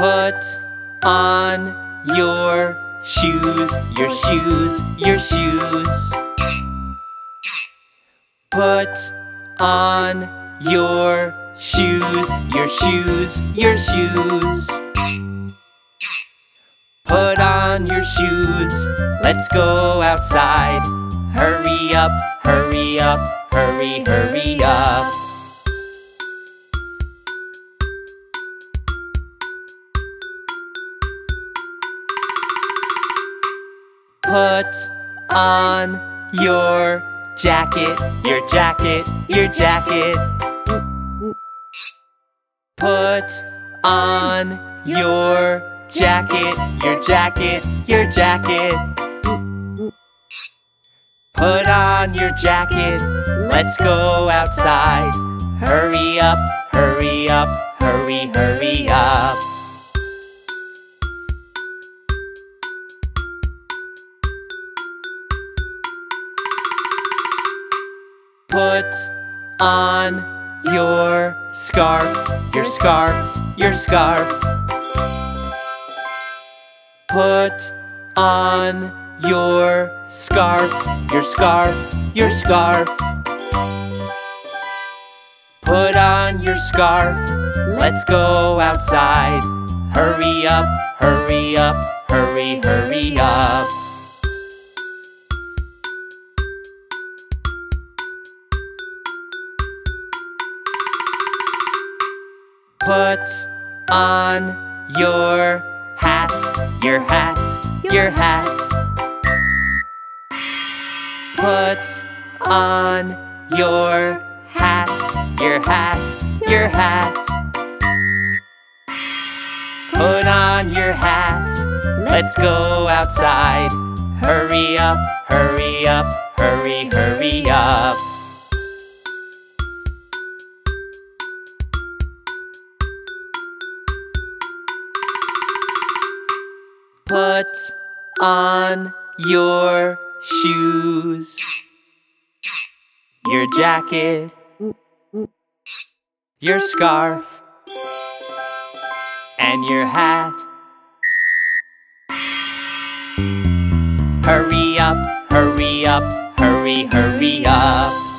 Put on your shoes, your shoes, your shoes. Put on your shoes, your shoes, your shoes. Put on your shoes, let's go outside. Hurry up, hurry up, hurry, hurry up. Put on your jacket, your jacket, your jacket. Put on your jacket, your jacket, your jacket. Put on your jacket, let's go outside. Hurry up, hurry up, hurry, hurry up. Put on your scarf, your scarf, your scarf. Put on your scarf, your scarf, your scarf. Put on your scarf, let's go outside. Hurry up, hurry up, hurry, hurry up. Put on your hat, your hat, your hat. Put on your hat, your hat, your hat. Put on your hat, let's go outside. Hurry up, hurry up, hurry, hurry up. Put on your shoes, your jacket, your scarf, and your hat. Hurry up, hurry up, hurry, hurry up.